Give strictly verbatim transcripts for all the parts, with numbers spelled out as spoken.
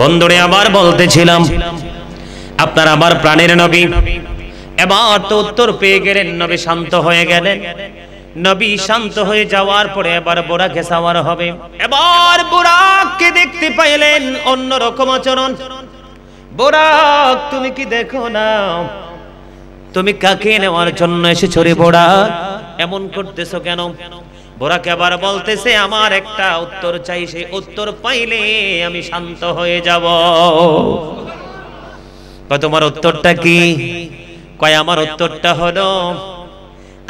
बंधुरे आबार बोलते छिलाम आपनार आबार प्राणेर नबी एबार तो उत्तर पेये गेलेन नबी शांत हये गेलेन नबी शांत हये जावार परे एबार बुराके सावार होबे एबार बुराकके देखते पाइलेन अन्य रकम आचरण बुराक तुमि कि देखो ना तुमि काके नेवार जन्य एसेछो रे बुराक एमन करतेछो केन बुराक आबार बोलतेछे आमार एकटा उत्तर चाइ सेई उत्तर पाइले आमि शांत हये যাব কয় তোমার উত্তরটা কি কয় আমার উত্তরটা হলো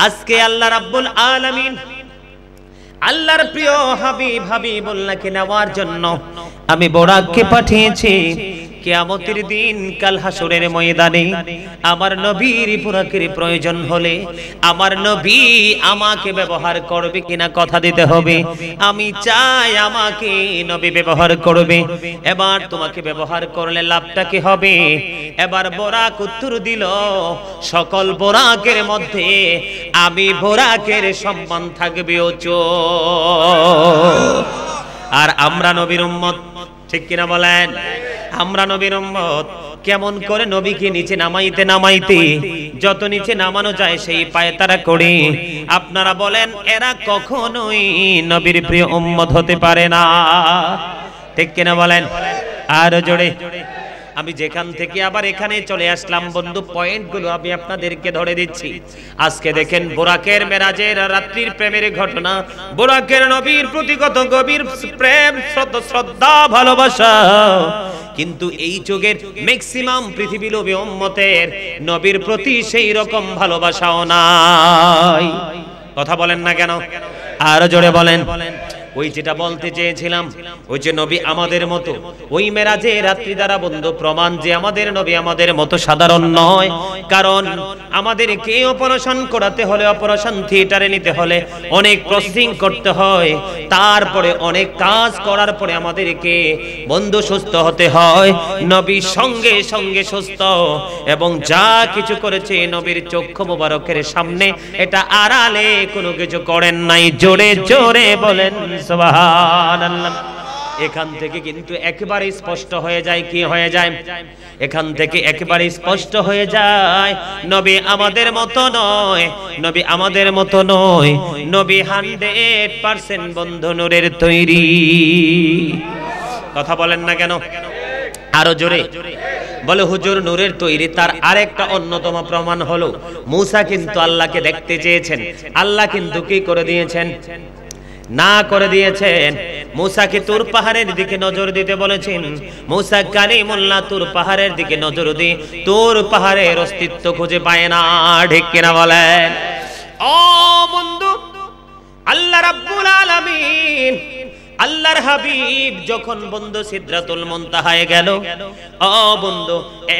আজকে আল্লাহ রাব্বুল আলামিন আল্লাহর প্রিয় হাবিব হাবিবুল্লাহকে নেওয়ার জন্য আমি বুরাককে পাঠিয়েছি কিয়ামতের দিন কাল হাসরের ময়দানে আমার নবীর বুরাকের প্রয়োজন হলে আমার নবী আমাকে ব্যবহার করবে কিনা কথা দিতে হবে আমি চাই আমাকে নবী ব্যবহার করবে এবার তোমাকে ব্যবহার করলে লাভটা কি হবে এবার বুরাক উত্তর দিল সকল বুরাকের মধ্যে আমি বুরাকের সম্মান থাকবে ও চো আর আমরা নবীর উম্মত ঠিক কিনা বলেন আমরা নবীর উম্মত কেমন করে নবীকে নিচে নামাইতে নামাইতে যত নিচে নামানো যায় সেই পায়তারা করে আপনারা বলেন এরা কখনোই নবীর প্রিয় উম্মত হতে পারে না ঠিক কিনা বলেন আর জোরে আমি যেখান থেকে আবার এখানে চলে আসলাম বন্ধু পয়েন্টগুলো আমি আপনাদেরকে ধরে দিচ্ছি আজকে দেখেন বুরাকের মেরাজের রাত্রির প্রেমের ঘটনা বুরাকের নবীর প্রতি কত গভীর প্রেম শ্রদ্ধা ভালোবাসা কিন্তু এই যুগের ম্যাক্সিমাম পৃথিবীলোভী উম্মতের নবীর প্রতি সেই রকম ভালোবাসাও নাই কথা বলেন না কেন আর জোরে বলেন ওই যেটা বলতে চেয়েছিলাম ওই যে নবী আমাদের মতো ওই মেরাজে রাত্রি দ্বারা বন্ধু প্রমাণ যে আমাদের নবী আমাদের মতো সাধারণ নয় কারণ আমাদেরকে অপারেশন করাতে হলে অপারেশন থিয়েটারে নিতে হলে অনেক প্রসেসিং করতে হয় তারপরে অনেক কাজ করার পরে আমাদেরকে বন্ধু সুস্থ হতে হয় নবী সঙ্গে সঙ্গে সুস্থ এবং যা কিছু করেছে নবীর চক্ষু মোবারকের সামনে এটা আড়ালে কোনো কিছু করেন নাই জোরে জোরে বলেন এখান থেকে কিন্তু একেবারে স্পষ্ট হয়ে যায় কি হয়ে যায় এখান থেকে একেবারে স্পষ্ট হয়ে যায় নবী আমাদের মত নয় নবী আমাদের মত নয় নবী একশো পার্সেন্ট বন্ধু নূরের তৈরি কথা বলেন না কেন আরো জোরে বলে হুজুর নূরের তৈরি তার আরেকটা অন্যতম প্রমাণ হলো মুসা কিন্তু আল্লাহকে দেখতে চেয়েছেন আল্লাহ কিন্তু কি করে দিয়েছেন না করে দিয়েছেন মুসাকে তুর পাহাড়ের দিকে নজর দিতে বলেছেন মুসা কালিমুল্লাহ তুর পাহাড়ের দিকে নজর দিয়ে তুর পাহাড়ের অস্তিত্ব খুঁজে পায় না ঠিক কিনা বলেন ও বন্ধু আল্লাহ রাব্বুল আলামিন আল্লাহর হাবিব যখন বন্ধু সিদরাতুল মুনতাহায় গেল ও বন্ধু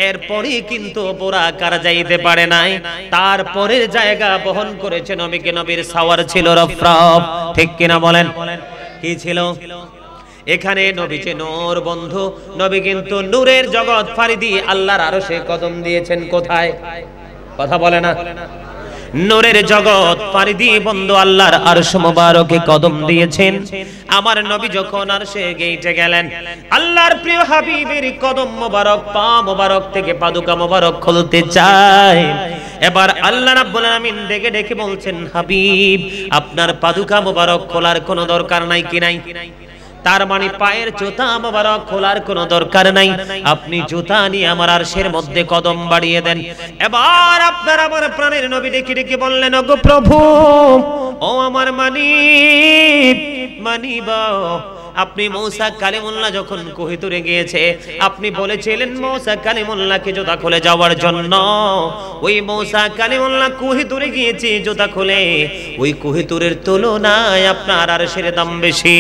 এরপরে কিন্তু বুরাক আর যাইতে পারে নাই তারপরের জায়গা বহন করেছে নবীকে নবীর সাওয়ার ছিল রফরফ ঠিক কিনা বলেন কি ছিল এখানে নবী যে নূর বন্ধু নবী কিন্তু নূরের জগৎ ফারি দিয়ে আল্লাহর আরশে কদম দিয়েছেন কোথায় কথা বলে না নূরের জগৎ পাড়ি দিয়ে বন্ধু আল্লাহর আরশ মোবারকে কদম দিয়েছেন আমার নবী যখন আরশে গেইটে গেলেন আল্লাহর প্রিয় হাবিবের কদম মোবারক পা মোবারক থেকে পাদুকা মোবারক খুলতে চায় এবার আল্লাহ রাব্বুল আমিন ডেকে ডেকে বলছেন হাবিব আপনার পাদুকা মোবারক খোলার কোনো দরকার নাই কি নাই তার মানে পায়ের জুতা মোবারক খোলার কোনো দরকার নাই আপনি জুতা নিয়ে আমার আরশের মধ্যে কদম বাড়িয়ে দেন এবার আপনারা আমার প্রাণের নবী ডেকে ডেকে বললেন ওগো প্রভু ও আমার মানিব মানিব আপনি মূসা কালিমুল্লাহ যখন কোহিতুরে গিয়েছে আপনি বলেছিলেন মূসা কালিমুল্লাহকে জুতা খুলে যাওয়ার জন্য ওই মূসা কালিমুল্লাহ কোহিতুরে গিয়েছে জুতা খুলে ওই কোহিতুরের তুলনায় আপনার আরশের দাম বেশি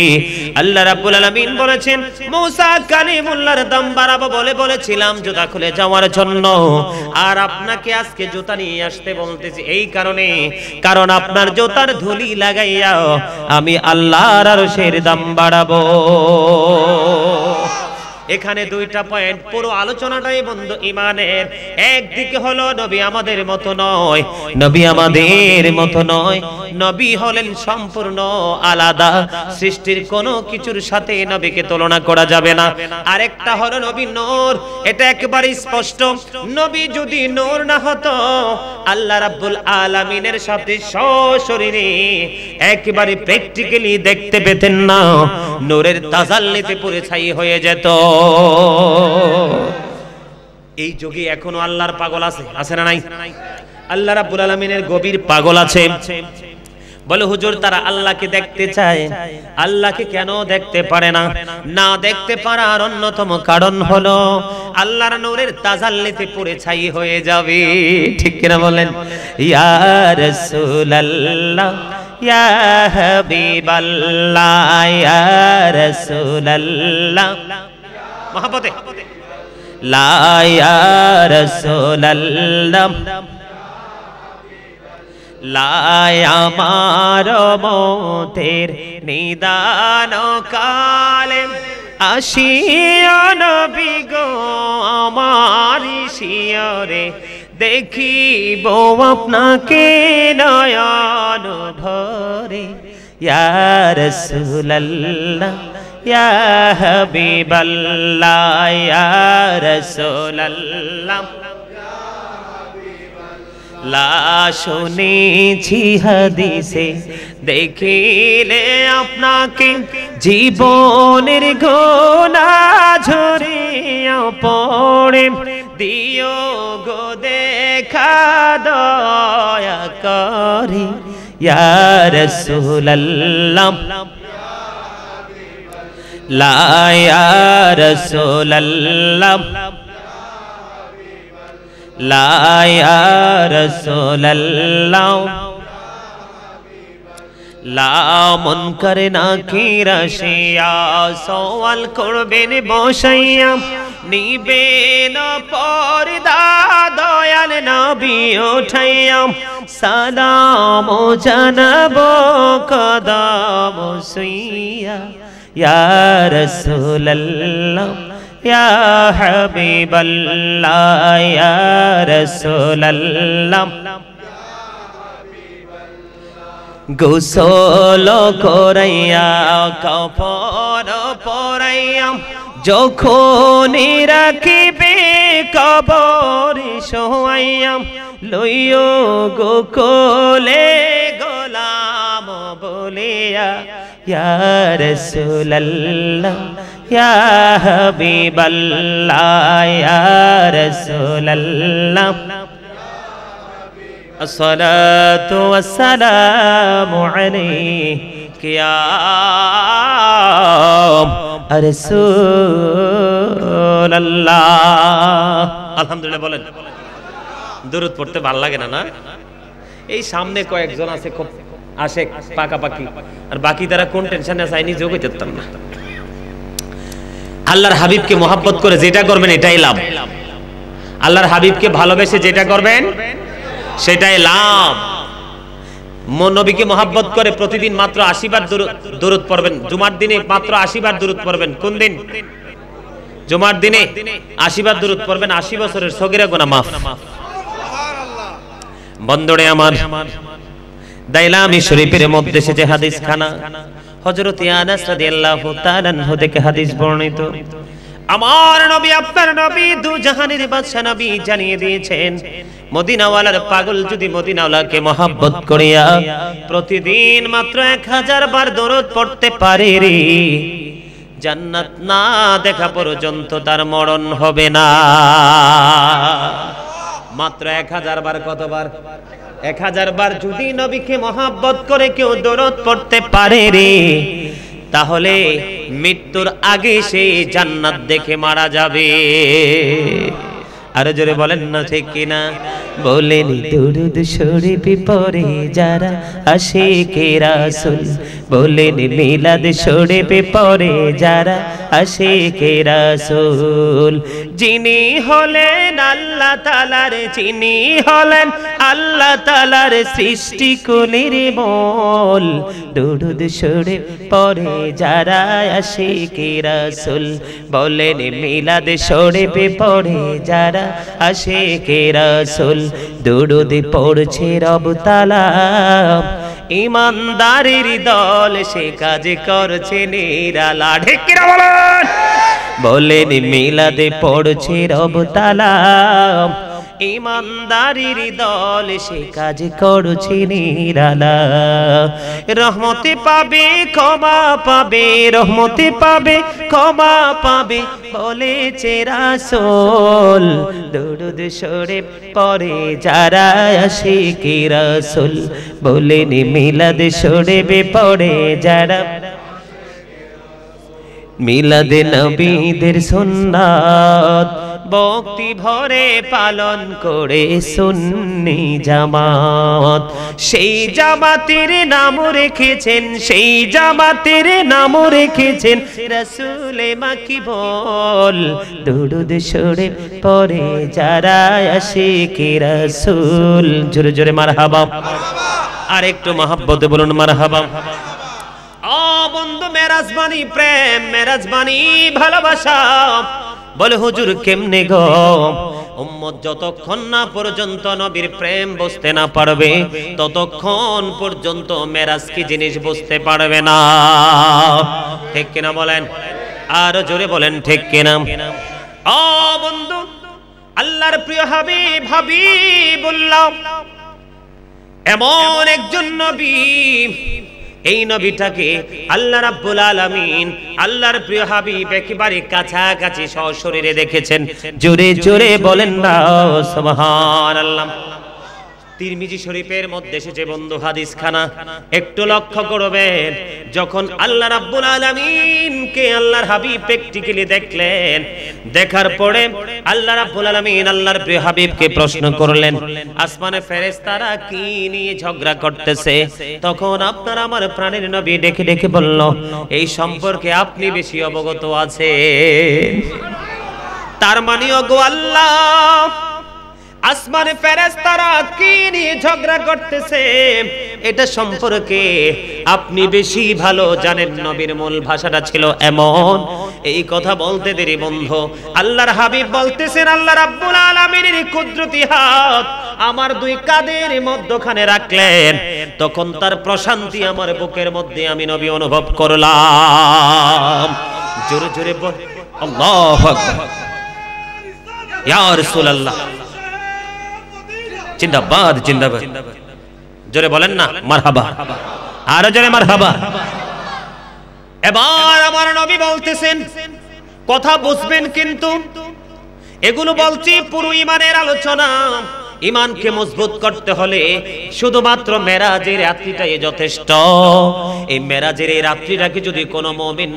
আল্লাহ রাব্বুল আলামিন বলেছেন মূসা কালিমুল্লাহর দাম বাড়াবো বলে বলেছিলাম জুতা খুলে যাওয়ার জন্য আর আপনাকে আজকে জুতা নিয়ে আসতে বলতেছি এই কারণে কারণ আপনার জুতার ধুলি লাগাইয়া আমি আল্লাহর আরশের দাম বাড়াবো एखाने दुईटा पॉइंट पुरो आलोचनाटाई बंधु ईमानेर एकदिके हलो नबी आमादेर मतो नय नबी आमादेर मतो नय नबी हलेन सम्पूर्ण आलादा सृष्टिर कोनो किछुर साथे नबीके तुलना करा जाबे ना। आरेकटा हलो नबी नूर, एटा एकेबारे स्पष्ट नबी जोदि नूर ना हतो आल्लाह रब्बुल आलामीनेर साथे सशरीरे एकेबारे प्रैक्टिकली देखते पेतेन ना, नूरेर ताजाल्लिते पुरे छाई हये जेत। এই যোগী এখনো আল্লাহর পাগল আছে আছে না নাই? আল্লাহ রাব্বুল আলামিনের গভীর পাগল আছে। বলে হুজুর তারা আল্লাহকে দেখতে চায়, আল্লাহকে কেন দেখতে পারে না? না দেখতে পারার অন্যতম কারণ হলো আল্লাহর নূরের তাজাল্লিতে পুরে ছাই হয়ে যাবে। ঠিক কিনা বলেন? ইয়া রাসূলুল্লাহ ইয়া হাবিবাল্লাহ ইয়া রাসূলুল্লাহ মহব্বতে লা ইয়া রাসূলুল্লাহ लाया मारो मोतेर निदानो काले आशिया नबी गो आमारी शियरे देखिबो आपनाके नयन भरे या रसूलल्लाह या हबीबल्लाह या रसूलल्लाह ला शुनेछि हदीसे देखिले आपनाके जीवनेर गोना झरिया पड़े दियो गो देखा दया करे या रसूलल्लाह ला या रसूलल्लाह ला या रसूलल्लाह ला मुनकर नाकिर आशिया सवाल करबेन बसाइया निबेन पर्दा दयाल नबी उठाइया सलाम जानाबो कदम सुइया या रसूलल्लाह या हबीबल्लाह या रसूलल्लाह गोसल करैया कफन पराइया जखनी राखिबे कबरे शोवाइया लइयो गो कोले गोलाम बोलिया या रसूलल्लाह या हबीबल्लाह या रसूलल्लाह अस्सलातु वस्सलामु अलैका या रसूलल्लाह। अल्हम्दुलिल्लाह बोलें। दुरूद पढ़ते भालो लागे ना? ना এই সামনে কয়েকজন আছে খুব আশিক পাকাপাকি, আর বাকি তারা কোন টেনশনে আছে আমি যোগ করতাম না। আল্লাহর হাবিবকে মোহাব্বত করে যেটা করবেন এটাই লাভ। আল্লাহর হাবিবকে ভালোবেসে যেটা করবেন সেটাই লাভ। নবীকে মোহাব্বত করে প্রতিদিন মাত্র আশি বার দরুদ পড়বেন। জুমার দিনে মাত্র আশি বার দরুদ পড়বেন। কোন দিন? জুমার দিনে আশি বার দরুদ পড়বেন। আশি বছরের সগীরা গুনাহ মাফ। বন্ধুরে আমার, দাইলামি শরীফের মধ্যে সে যে হাদিসখানা হযরত আনাস রাদিয়াল্লাহু তাআলা আনহু থেকে হাদিস বর্ণিত, আমার নবী আপনার নবী দু জাহানের বাদশা নবী জানিয়ে দিয়েছেন মদিনাওয়ালার পাগল যদি মদিনাওয়ালাকে মহব্বত করিয়া প্রতিদিন মাত্র এক হাজার বার দরুদ পড়তে পারে রে, জান্নাত না দেখা পর্যন্ত তার মরণ হবে না। মাত্র এক হাজার বার। কতবার? एक हजार बार जुदी नबी के मोहब्बत करे क्यों दरद पड़ते पारे रे, ताहले मृत्युर आगे से जन्नत देखे मारा जाबे। आरो जोरे बोलेन ना, ठीक कि ना? बोलेनी दुरूद शरीफ पड़े जारा आशिके रसूल, बोलेनी मिलाद शरीफ पड़े जारा आशिके रसूल, जिनी हलेन आल्लाह ताआलार, जिनी हलेन आल्लाह ताआलार सृष्टिकुलेर मूल, दुरुद शरीफ पढ़े जारा आशिके रसूल बोलेन मिलाद शरीफ पढ़े जारा आशिके रसूल दुरुद पढ़छे रब ताला ईमानदारीर दल से काज करछे निराला ठीक किना बोलेन बोलेन मिलाद पढ़छे रब ताला ईमानदारीर दल से काज करछे निराला रहमते पाबे क्षमा पाबे रहमते पाबे क्षमा पाबे बोलेছে রাসূল দরুদ শরীফ পড়ে যারা আশিকে রাসূল বলেন মিলাদ শরীফ পড়ে যারা মিলাদ নবীদের সুন্নাত भक्ति भरे पालन करे सुन्नी जमात সেই জামাতের নাম রেখেছেন সেই জামাতের নাম রেখেছেন রাসূলে মাকিবুল দুরুদ শরীফ পড়ে যারা আশিকে রাসূল জোরে জোরে মারহাবা মারহাবা আর একটু মহব্বতে বলুন মারহাবা ও বন্ধু মেরাজবানি প্রেম মেরাজবানি ভালোবাসা बोले हुजूर केमने गो उम्मत যতক্ষণ না পর্যন্ত নবীর প্রেম বুঝতে না পারবে ততক্ষণ পর্যন্ত মেরাজ কি জিনিস বুঝতে পারবে না ঠিক কিনা বলেন আর জোরে বলেন ঠিক কিনা ও বন্ধু আল্লাহর প্রিয় হাবিব হাবিবুল্লাহ এমন একজন নবী এই নবীটাকে আল্লাহ রাব্বুল আলামিন আল্লাহর প্রিয় হাবিব একেবারে কাছাকাছি সশরীরে দেখেছেন জোরে জোরে বলেন না সুবহানাল্লাহ তিরমিজি শরীফের মধ্যে এসেছে বন্ধু হাদিসখানা একটু লক্ষ্য করবেন যখন আল্লাহ রাব্বুল আলামিন কে আল্লাহর হাবিব প্র্যাকটিক্যালি দেখলেন দেখার পরে আল্লাহ রাব্বুল আলামিন আল্লাহর প্রিয় হাবিবকে প্রশ্ন করলেন আসমানে ফেরেশতারা কি নিয়ে ঝগড়া করতেছে তখন আপনার আমার প্রাণের নবী ডেকে ডেকে বলল এই সম্পর্কে আপনি বেশি অবগত আছেন তার মানে ওগো আল্লাহ आसमान फेरेस्तारा झगड़ा करते এটা সম্পর্কে আপনি বেশি ভালো জানেন নবীর মূল ভাষাটা ছিল এমন এই কথা বলতে দেরি বন্ধু আল্লাহর হাবিব বলতেছেন আল্লাহ রাব্বুল আলামিনের কুদরতি হাত আমার দুই কাঁধের মধ্যখানে রাখলেন তখন তার প্রশান্তি আমার বুকের মধ্যে আমি নবী অনুভব করলাম জোরে জোরে বল আল্লাহু আকবার ইয়া রাসূলুল্লাহ जिंदाबाद जिंदाबाद जोरे बोलें ना मरहबा आरो जोरे मरहबा এবার আমার নবী বলতেছেন কথা বুঝবেন কিন্তু এগুলো বলছি পুরো ঈমানের আলোচনা ईमान के मजबूत करते हले शुधुमात्र मेराजेर रात्रिटाई यथेष्ट ए मेराजेर रात्रिटाके जोदि कोनो मुमिन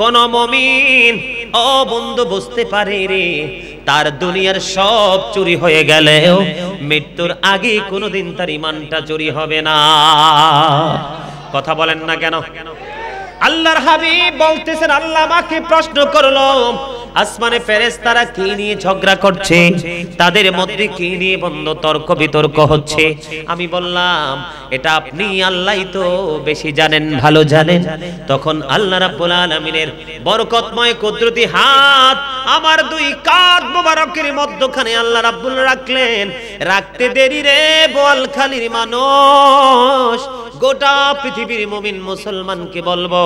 कोनो मुमिन ओ बंधु बुझते पारे रे तार दुनियार सब चुरी होये गेलेओ मृत्युर आगे कोनोदिन तार ईमानटा चुरी होबे ना कथा बोलेन ना केन আল্লাহর হাবিব বলতেছেন আল্লাহ আমাকে প্রশ্ন করলো আসমানে ফেরেশতারা কি নিয়ে ঝগড়া করছে তাদের মধ্যে কি নিয়ে বন্ধু তর্ক বিতর্ক হচ্ছে আমি বললাম এটা আপনি আল্লাহই তো বেশি জানেন ভালো জানেন তখন আল্লাহ রাব্বুল আলামিনের বরকতময় কুদরতি হাত আমার দুই কাঁধ মোবারকের মধ্যখানে আল্লাহ রাব্বুল রাখলেন রাখতে দেরি রে বলখালির মানুষ গোটা পৃথিবীর মুমিন মুসলমানকে বলবো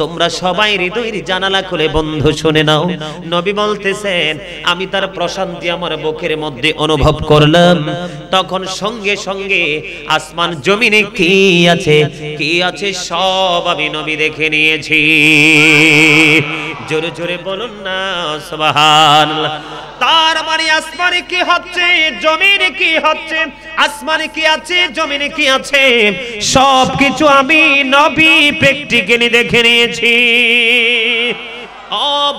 তোমরা সবাই হৃদয়ের জানালা খুলে বন্ধু শুনে নাও নবী বলতেছেন আমি তার প্রশান্তি আমার বুকের মধ্যে অনুভব করলাম তখন সঙ্গে সঙ্গে আসমান জমিনে কি আছে কি আছে সব আমি নবী দেখে নিয়েছি জোরে জোরে বলুন না সুবহানাল্লাহ তার মানে আসমানে কি হচ্ছে জমিনে কি হচ্ছে আসমানে কি আছে জমিনে কি আছে सब किछु आमी नबी प्रैक्टिकली देखे नियेছি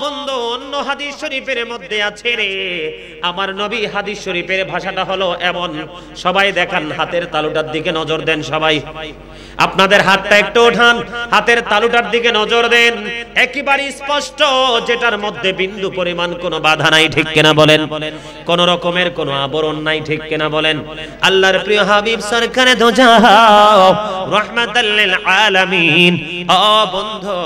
बंधु अन्य हादिस शरीफेर मध्य आछे रे आमार नबी हादिस शरीफेर भाषाटा हलो एमन सबाई देखान हाथेर तालुटार दिके नजर देन सबाई आपनादेर हाथटा एकटु उठान हाथेर तालुटार दिके नजर देन एकेबारे स्पष्ट जेटार मध्य बिंदु परिमाण कोनो बाधा नाई ठीक किना बोलेन कोनो रकमेर कोनो आवरण नाई ठीक किना बोलेन आल्लाहर प्रिय हाबिब सरकारे दो जहां रहमताल लिल आलामीन ओ बंधु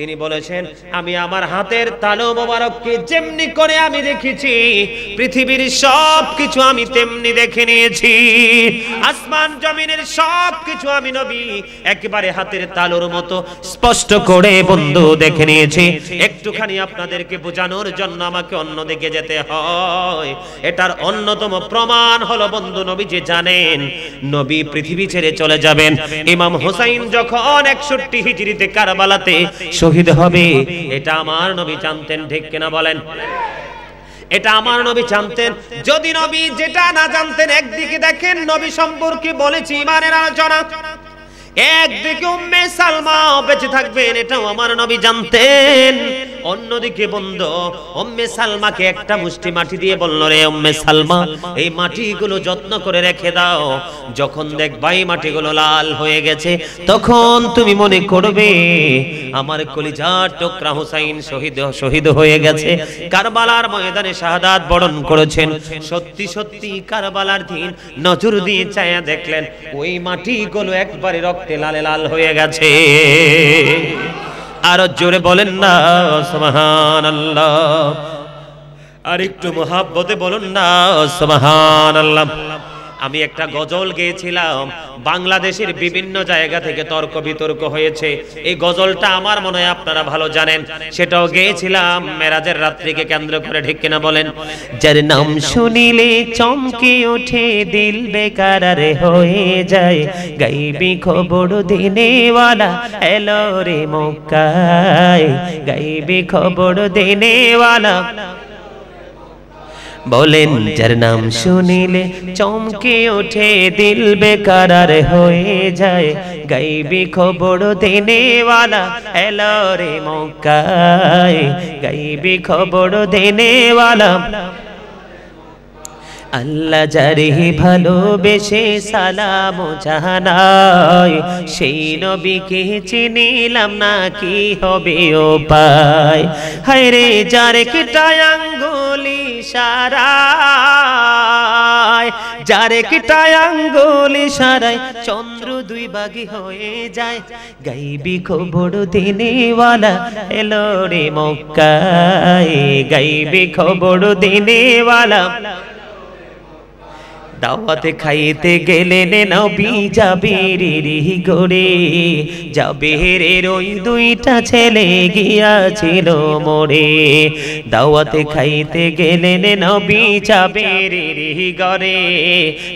তিনি বলেছেন আমি আমার হাতের তালু মোবারককে যেমনি করে আমি দেখেছি পৃথিবীর সবকিছু আমি তেমনি দেখে নিয়েছি আসমান জমিনের সবকিছু আমি নবী একবারে হাতের তালুর মতো স্পষ্ট করে বন্ধু দেখে নিয়েছি একটুখানি আপনাদেরকে বোঝানোর জন্য আমাকে অন্যদিকে যেতে হয় এটার অন্যতম প্রমাণ হলো বন্ধু নবী যে জানেন নবী পৃথিবী ছেড়ে চলে যাবেন ইমাম হোসেন যখন একষট্টি হিজরিতে কারবালাতে शहीद हबे एटा आमार नबी जानतेन ठीक किना बोलेन এটা আমার নবী জানতেন যদি নবী যেটা না জানতেন একদিকে দেখেন নবী সম্পর্কে বলেছি ইমানের আলোচনা একদিকে উম্মে সালমা বেঁচে থাকবেন এটাও আমার নবী জানতেন অন্যদিকে বন্ধু উম্মে সালমাকে একটা মুষ্টি মাটি দিয়ে বলল রে উম্মে সালমা এই মাটিগুলো যত্ন করে রেখে দাও যখন দেখবা এই মাটিগুলো লাল হয়ে গেছে তখন তুমি মনে করবে আমার কলিজার টুকরা হুসাইন শহীদ শহীদ হয়ে গেছে কারবালার ময়দানে শাহাদাত বরণ করেছেন সত্যি সত্যি কারবালার দিন নজর দিয়ে ছায়া দেখলেন ওই মাটিগুলো একবারে রক্তে লালে লাল হয়ে গেছে আর জোরে বলেন না সুবহানাল্লাহ আর একটু মুহাব্বতে বলুন না সুবহানাল্লাহ আমি একটা গজল গেয়েছিলাম বাংলাদেশের বিভিন্ন জায়গা থেকে তর্ক বিতর্ক হয়েছে এই গজলটা আমার মনে হয় আপনারা ভালো জানেন সেটাও গেয়েছিলাম মেরাজের রাত্রিকে কেন্দ্র করে ঠিক কিনা বলেন যার নাম শুনিলে চমকে ওঠে দিল বেকার রে হয়ে যায় গায়বি খবর দেনেওয়ালা এলো রে মক্কায় গায়বি খবর দেনেওয়ালা बोलें जर नाम सुनिले चमके उठे दिल बेकरार होए जाए गायबी खबर देने वाला एलो रे मौकाए गायबी खबर देने वाला अल्लाह जारे भालोबेशे सालाम जानाय सेई नबीके चिनिलाम ना कि होबे उपाय हाय रे जारे किटाय আঙ্গুলি সারায় যারে কিটায় আঙ্গুলি সারায় চন্দ্র দুই ভাগই হয়ে যায় গায়বি খবর দেনেওয়ালা এলো রে মক্কায় গায়বি খবর দেনেওয়ালা दावत खाइते गेलेन नबी जाबीरेर घरे जाबीरेर ओई दुईटा छेले गियाछिल मोरे दावत खाइते गेलेन नबी जाबीरेर घरे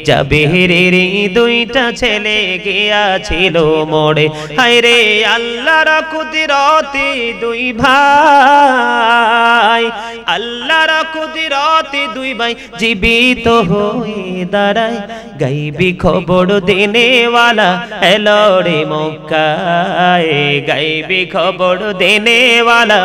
जाबीरेर दुईटा छेले गियाछिल मोरे हाय रे आल्लाहर कुदरते दुई भाई आल्लाहर कुदरते दुई भाई जीवित हई गायबी खबर देने वाला एलो रे मौकाए गायबी खबर देने वाला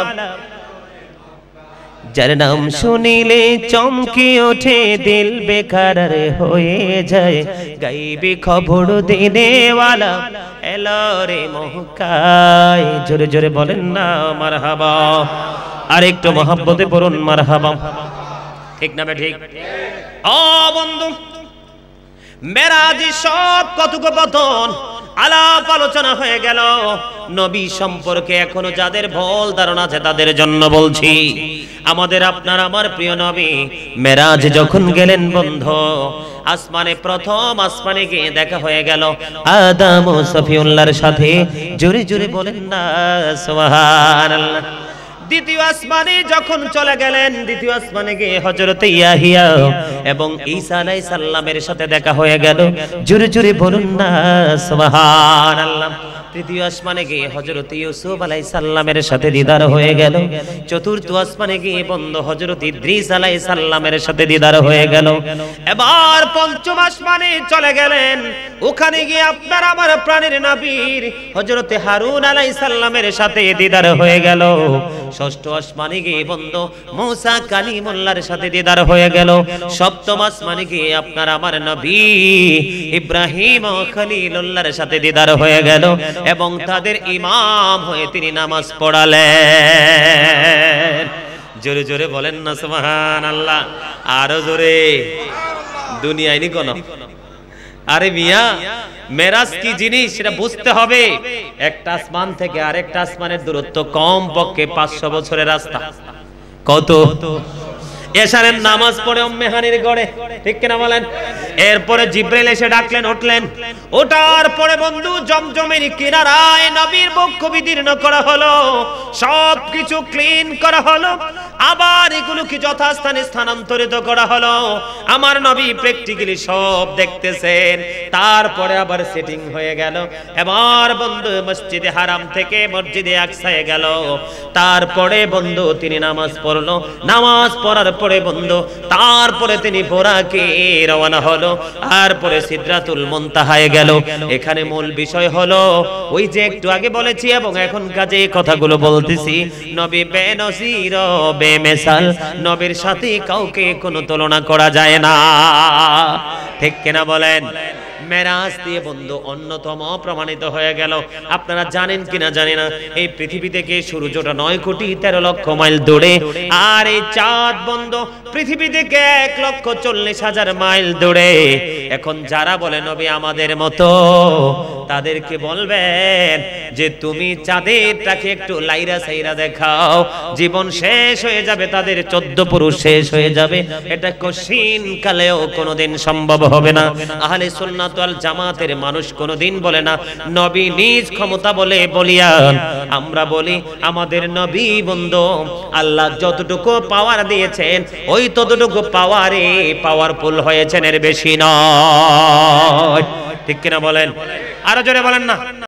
जार नाम सुनिले चमके उठे दिल बेकरार होए जाए गायबी खबर देने वाला एलो रे मौकाए जोरे जोरे बोलें ना मारहाबा और एक तो मोहब्बते बोलुन मारहाबा ठीक ना ठीक ओ बंधु मेराज सब কথোপকথন আলাপ আলোচনা হয়ে গেল নবী সম্পর্কে এখনো যাদের ভুল ধারণা আছে তাদের জন্য বলছি আমাদের আপনার আমার প্রিয় নবী মেরাজ যখন গেলেন বন্ধু আসমানে প্রথম আসমানে গিয়ে দেখা হয়ে গেল আদম ও সফিউল্লাহর সাথে জোরে জোরে বলেন না সুবহানাল্লাহ দ্বিতীয় আসমানে যখন চলে গেলেন দ্বিতীয় আসমানে গিয়ে হযরত ইয়াহিয়া এবং ঈসা আলাইহিস সালামের সাথে দেখা হয়ে গেল জোরে জোরে বলুন না সুবহানাল্লাহ तृतीय आसमाने गए हजरत यूसुफ आलाइहिस्सलामेर साथे दीदार होये गेल। चतुर्थ आसमाने गए बंधु हजरत इद्रिस आलाइहिस्सलामेर साथे दीदार होये गेल। एबार पंचम आसमाने चले गेलेन। ओखाने गিয়ে আপনার আমার প্রাণের নবীর হযরতে হারুন আলাইহিসসালামের সাথে দিদার হয়ে গেল। ষষ্ঠ আসমানে গিয়ে বন্ধু মূসা কালিমুল্লাহর সাথে দিদার হয়ে গেল। সপ্তম আসমানে গিয়ে আপনার আমার নবী ইব্রাহিম খলিলুল্লাহর সাথে দিদার হয়ে গেল এবং তাদের ইমাম হয়ে তিনি নামাজ পড়ালেন। জোরে জোরে বলেন না সুবহানাল্লাহ, আরো জোরে। দুনিয়ায় নি কোন अरे मिया मेराज की जिनिस सेटा बुझते हबे। एकटा आसमान थेके आरेकटा आसमानेर दूरत्व कम पक्षे पाँचशो बछरेर रास्ता। कत एशारेर नामाज पड़े उम्मे हानिर घरे, ठीक किना बोलेन? एरपरे जिब्राइल एसे डाकलेन, उठलेन। ओठार परे बंधु जमजमेर किनाराय नबीर मुख बिदीर्ण करा हलो, सबकिछु क्लीन करा हलो, आबार एगुलोके यथास्थाने स्थानान्तरित करा हलो। आमार नबी प्रैक्टिकली सब देखतेछेन। तारपरे आबार सेटिंग हये गेल। एबार बंधु मस्जिदे हाराम थेके मस्जिदे अक्साय गेल। तारपरे बंधु तिनि नामाज पढ़लो। नामाज पढ़ार পরে বন্ধু তারপরে তিনি বোরাকে রওনা হলো। আর পরে সিদরাতুল মুনতাহায় গেল। এখানে মূল বিষয় হলো ওই যে একটু আগে বলেছি এবং এখন কাজে এই কথাগুলো বলতেছি, নবী বেনজির বেমেসাল, নবীর সাথে কাউকে কোনো তুলনা করা যায় না, ঠিক কিনা বলেন? মেরাজ দিয়ে বন্ধু অন্যতম প্রমাণিত হয়ে গেল। আপনারা জানেন কিনা জানি না, এই পৃথিবী থেকে সূর্যটা নয় কোটি তেরো লক্ষ মাইল দূরে, আর এই চাঁদ বন্ধু পৃথিবী থেকে এক লক্ষ চল্লিশ হাজার মাইল দূরে। এখন যারা বলে নবী আমাদের মতো, তাদেরকে বলবেন যে তুমি চাঁদেরটাকে একটু লাইরা সাইরা দেখাও, জীবন শেষ হয়ে যাবে তাদের, চোদ্দ পুরুষ শেষ হয়ে যাবে। এটা কশিন কালেও কোনোদিন সম্ভব হবে না। আহলে সুন্নাত ওয়াল জামাতের মানুষ কোনোদিন বলে না নবী নিজ ক্ষমতা বলে বলিয়ান। আমরা বলি আমাদের নবী বন্ধু আল্লাহ যতটুকু পাওয়ার দিয়েছেন ওই ততটুকু পাওয়ারে পাওয়ারফুল হয়েছেন, এর বেশি নয়, ঠিক কিনা বলেন? আরো জোরে বলেন না।